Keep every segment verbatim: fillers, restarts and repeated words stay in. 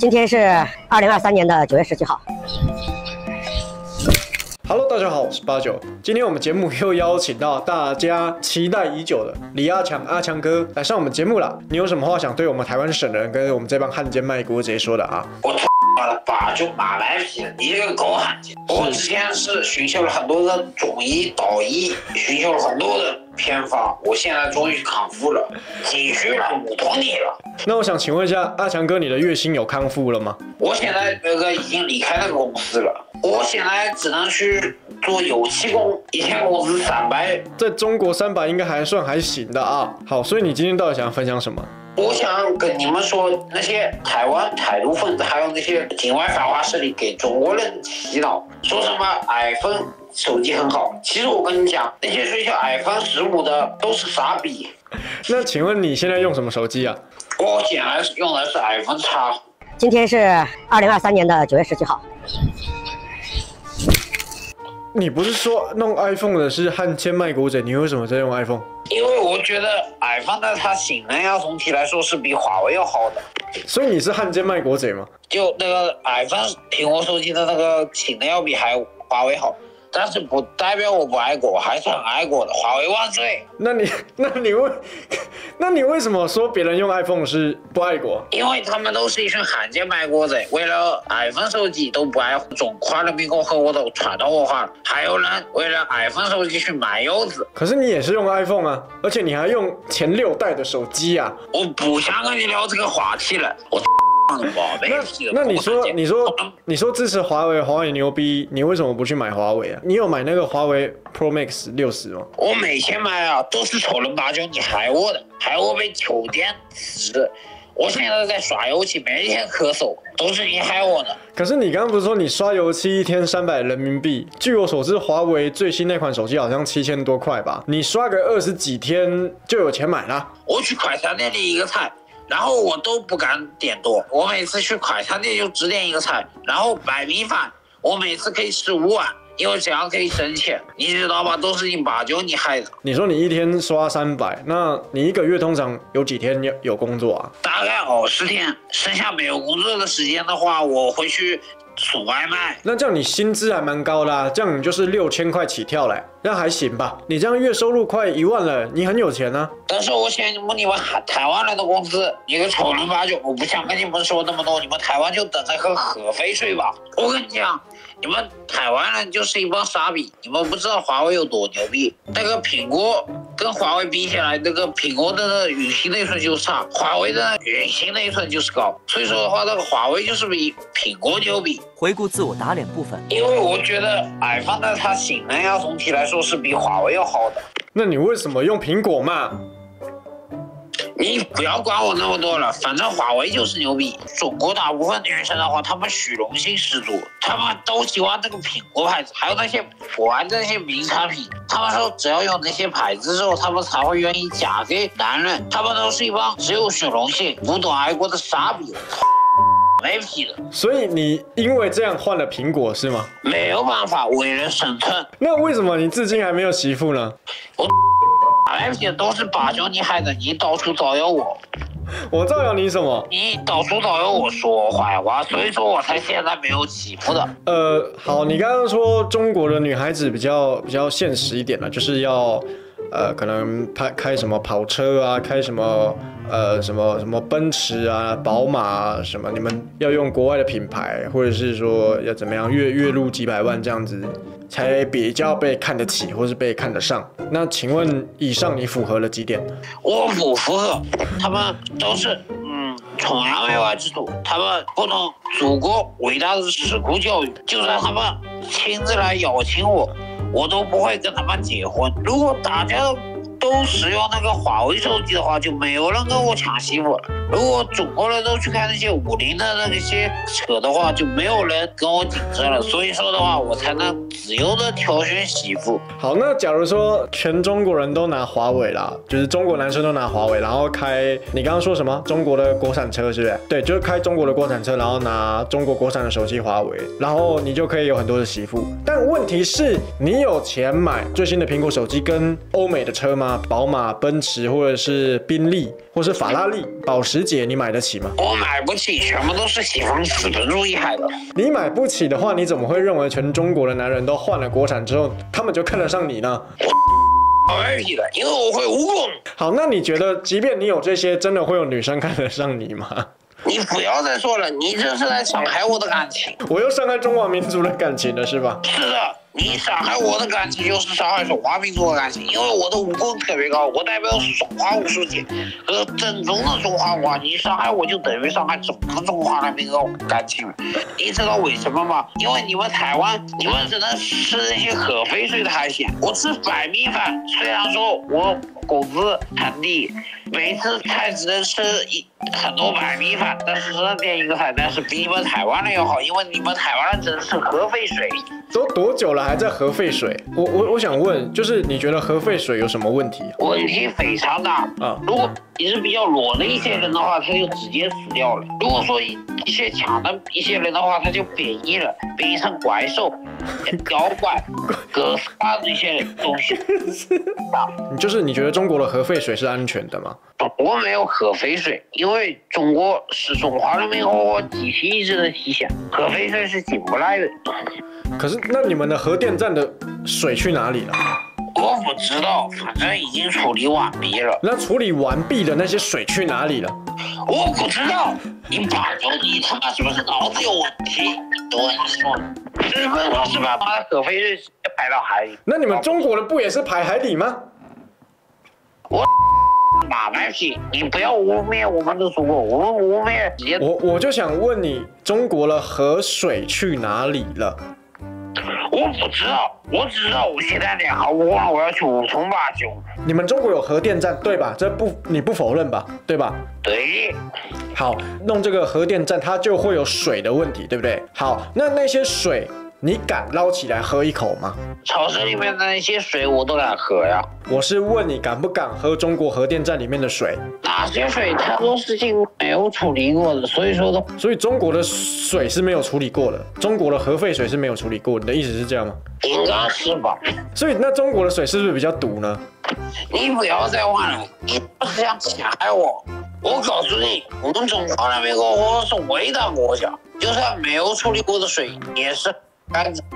今天是二零二三年的九月十七号。 Hello， 大家好，我是八九。今天我们节目又邀请到大家期待已久的李阿强阿强哥来上我们节目了。你有什么话想对我们台湾省人跟我们这帮汉奸卖国贼说的啊？我操了，八九马来西亚，你这个狗汉奸！我之前是寻求了很多的中医、道医，寻求了很多的偏方，我现在终于康复了，体虚了，我懂你了。那我想请问一下，阿强哥，你的月薪有康复了吗？我现在那个已经离开那个公司了。 我现在只能去做油漆工，一天工资三百，在中国三百应该还算还行的啊。好，所以你今天到底想要分享什么？我想跟你们说，那些台湾台独分子，还有那些境外反华势力给中国人洗脑，说什么 iPhone 手机很好。其实我跟你讲，那些追求 iPhone 十五的都是傻逼。那请问你现在用什么手机啊？我现在用的是 iPhone 叉。今天是二零二三年的九月十七号。 你不是说弄 iPhone 的是汉奸卖国贼？你为什么在用 iPhone？ 因为我觉得 iPhone 的它性能要总体来说是比华为要好的。所以你是汉奸卖国贼吗？就那个 iPhone 苹果手机的那个性能要比还华为好，但是不代表我不爱国，我还是很爱国的。华为万岁！那你那你为那你为什么说别人用 iPhone 是不爱国？因为他们都是一群汉奸卖国贼，为了 iPhone 手机都不爱中华人民共和国的传统文化。 还有人为了 iPhone 手机去买柚子，可是你也是用 iPhone 啊，而且你还用前六代的手机啊！我不想跟你聊这个话题了，我那那你说你说你说支持华为，华为牛逼，你为什么不去买华为啊？你有买那个华为 Pro Max 六十吗？我每天买啊，都是丑人八九，你害我的，害我被求电池。 我现在在刷油漆，每一天咳嗽，都是你害我的。可是你刚刚不是说你刷油漆一天三百人民币？据我所知，华为最新那款手机好像七千多块吧？你刷个二十几天就有钱买了。我去快餐店里一个菜，然后我都不敢点多。我每次去快餐店就只点一个菜，然后白米饭，我每次可以吃五碗。 因为这样可以省钱，你知道吧？都是你八九你害的。你说你一天刷三百，那你一个月通常有几天有有工作啊？大概二十天，剩下没有工作的时间的话，我回去送外卖。那这样你薪资还蛮高的啊，这样你就是六千块起跳嘞，那还行吧？你这样月收入快一万了，你很有钱啊。但是我羡慕你们台湾人的工资，你个丑人八九，我不想跟你们说那么多，你们台湾就等着喝核废水吧。我跟你讲。 你们台湾人就是一帮傻逼，你们不知道华为有多牛逼。那个苹果跟华为比起来，那个苹果的运行内存就差，华为的运行内存就是高。所以说的话，那个华为就是比苹果牛逼。回顾自我打脸部分，因为我觉得 iPhone 的它性能要总体来说是比华为要好的。那你为什么用苹果嘛？ 你不要管我那么多了，反正华为就是牛逼。中国大部分女生的话，她们虚荣心十足，她们都喜欢这个苹果牌子，还有那些国外的那些名产品。她们说只要有那些牌子之后，她们才会愿意嫁给男人。她们都是一帮只有虚荣心、不懂爱国的傻逼。 没屁的，所以你因为这样换了苹果是吗？没有办法，为人生存。那为什么你至今还没有媳妇呢？我没屁的，都是八九你害的，你到处造谣我。我造谣你什么？你到处造谣我说我坏话，所以说我才现在没有媳妇的。呃，好，你刚刚说中国的女孩子比较比较现实一点了，就是要。 呃，可能开开什么跑车啊，开什么呃什么什么奔驰啊、宝马啊什么，你们要用国外的品牌，或者是说要怎么样月月入几百万这样子，才比较被看得起，或是被看得上。那请问以上你符合了几点？我不符合，他们都是嗯崇洋媚外之徒，他们不懂祖国伟大的史国教育，就算他们亲自来邀请我。 我都不会跟他们结婚。如果大家都使用那个华为手机的话，就没有人跟我抢媳妇了。如果中国人都去开那些五菱的那些车的话，就没有人跟我竞争了。所以说的话，我才能自由的挑选媳妇。好，那假如说全中国人都拿华为啦，就是中国男生都拿华为，然后开你刚刚说什么中国的国产车是不是？对，就是开中国的国产车，然后拿中国国产的手机华为，然后你就可以有很多的媳妇。但问题是，你有钱买最新的苹果手机跟欧美的车吗？宝马、奔驰，或者是宾利，或是法拉利、保时。十姐，你买得起吗？我买不起，全部都是洗房死的猪厉害的。你买不起的话，你怎么会认为全中国的男人都换了国产之后，他们就看得上你呢？ 二级的，因为我会武功。好，那你觉得，即便你有这些，真的会有女生看得上你吗？你不要再说了，你这是在伤害我的感情。我又伤害中华民族的感情了，是吧？是的，你伤害我的感情，就是伤害中华民族的感情，因为我的武功特别高，我代表是中华武术界和正宗的中华文化。你伤害我就等于伤害整个中华人民的感情。你知道为什么吗？因为你们台湾，你们只能吃那些核废水的海鲜，我吃白米饭。虽然说我工资很低，每次才只能吃一很多白米饭。 但是这边一个菜单是比你们台湾的要好，因为你们台湾人真的是核废水，都多久了还在核废水？我我我想问，就是你觉得核废水有什么问题？问题非常大啊！如果你是比较弱的一些人的话，他就直接死掉了；如果说一些强的一些人的话，他就变异了，变成怪兽、妖怪、哥斯拉这些东西。你就是你觉得中国的核废水是安全的吗？ 我没有核废水，因为中国是中华人民共和国集体意志的体现，核废水是进不来的。可是，那你们的核电站的水去哪里了？我不知道，反正已经处理完毕了。那处理完毕的那些水去哪里了？我不知道。你爸说你他妈是不是脑子有问题？多说，日本老是把他的核废水直接排到海里。那你们中国的不也是排海里吗？我。 马来西亚，你不要污蔑我们的祖国，我们污蔑直接。我我就想问你，中国的河水去哪里了？我不知道，我只知道我现在脸好光了，我要去五重八九。你们中国有核电站对吧？这不你不否认吧？对吧？对。好，弄这个核电站，它就会有水的问题，对不对？好，那那些水。 你敢捞起来喝一口吗？超市里面的那些水我都敢喝呀。我是问你敢不敢喝中国核电站里面的水？哪些水它都是经没有处理过的，所以说都。所以中国的水是没有处理过的，中国的核废水是没有处理过。你的意思是这样吗？应该是吧。所以那中国的水是不是比较毒呢？你不要再忘了，你不是想陷害我。我告诉你，我们中华人民共和国是伟大国家，就算没有处理过的水也是。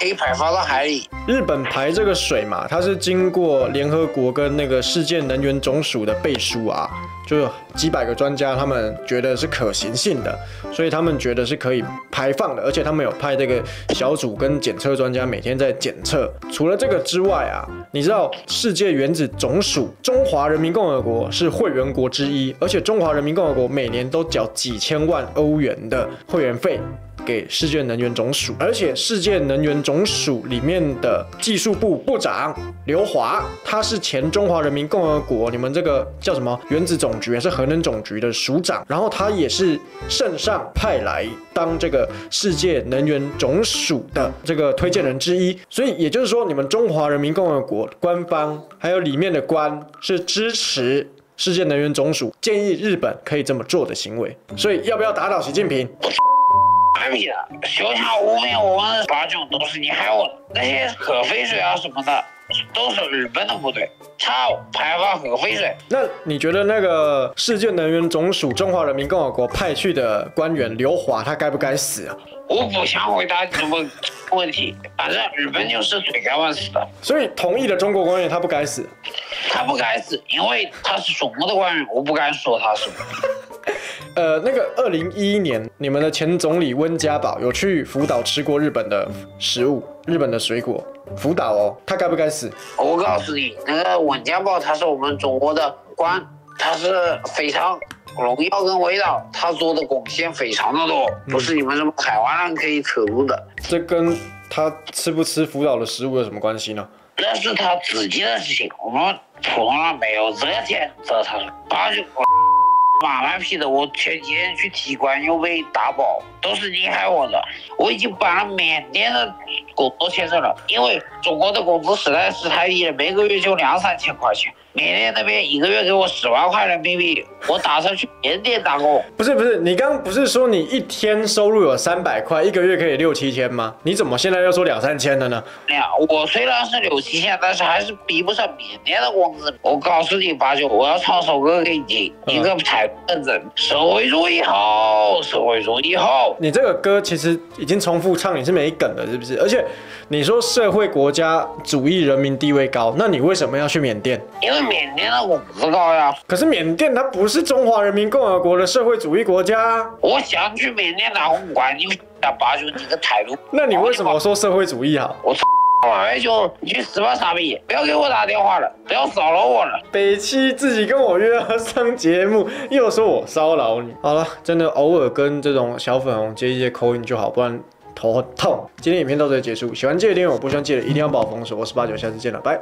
可以排放到海里。日本排这个水嘛，它是经过联合国跟那个世界能源总署的背书啊，就几百个专家他们觉得是可行性的，所以他们觉得是可以排放的，而且他们有派这个小组跟检测专家每天在检测。除了这个之外啊，你知道世界原子总署，中华人民共和国是会员国之一，而且中华人民共和国每年都缴几千万欧元的会员费。 给世界能源总署，而且世界能源总署里面的技术部部长刘华，他是前中华人民共和国你们这个叫什么原子总局还是核能总局的署长，然后他也是圣上派来当这个世界能源总署的这个推荐人之一，所以也就是说，你们中华人民共和国官方还有里面的官是支持。 世界能源总署建议日本可以这么做的行为，所以要不要打倒习近平？妈逼的，休想污蔑我们八九都是你害我的，那些核废水啊什么的都是日本的不对，他排放核废水。那你觉得那个世界能源总署中华人民共和国派去的官员刘华，他该不该死啊？ 我不想回答什么问题，反正日本就是罪该万死的。所以同意的中国官员他不该死，他不该死，因为他是中国的官员，我不敢说他什么。呃，那个二零一一年，你们的前总理温家宝有去福岛吃过日本的食物、日本的水果，福岛哦，他该不该死？我告诉你，那个温家宝他是我们中国的官，他是非常。 荣耀跟伟大，他做的贡献非常的多，不是你们什么台湾人可以扯入的。嗯、这跟他吃不吃福岛的食物有什么关系呢？那是他自己的事情，我们普通人没有责任责他。八九马来西亚的，我前几天去体馆又被打爆，都是你害我的。我已经办了缅甸的工作签证了，因为中国的工资实在是太低了，每个月就两三千块钱。缅甸那边一个月给我十万块人民币，我打算去缅甸打工。不是不是，你刚刚不是说你一天收入有三百块，一个月可以六七千吗？你怎么现在又说两三千了呢？哎呀，我虽然是六七千，但是还是比不上缅甸的工资。我告诉你，八九，我要唱首歌给你听，一个踩凳子，社会主义好，社会主义好。你这个歌其实已经重复唱，你是没梗了，是不是？而且你说社会国家主义人民地位高，那你为什么要去缅甸？因为 缅甸的工资高呀，可是缅甸它不是中华人民共和国的社会主义国家、啊。我想去缅甸打工，管你打八九，你个台独。那你为什么说社会主义好？我操！哎兄，你去死吧傻逼！不要给我打电话了，不要骚扰我了。北七自己跟我约上节目，又说我骚扰你。好了，真的偶尔跟这种小粉红接一接call in就好，不然头很痛。今天影片到这里结束，喜欢记得订阅我，不喜欢记得一定要把我封锁。我是八九，下次见了，拜。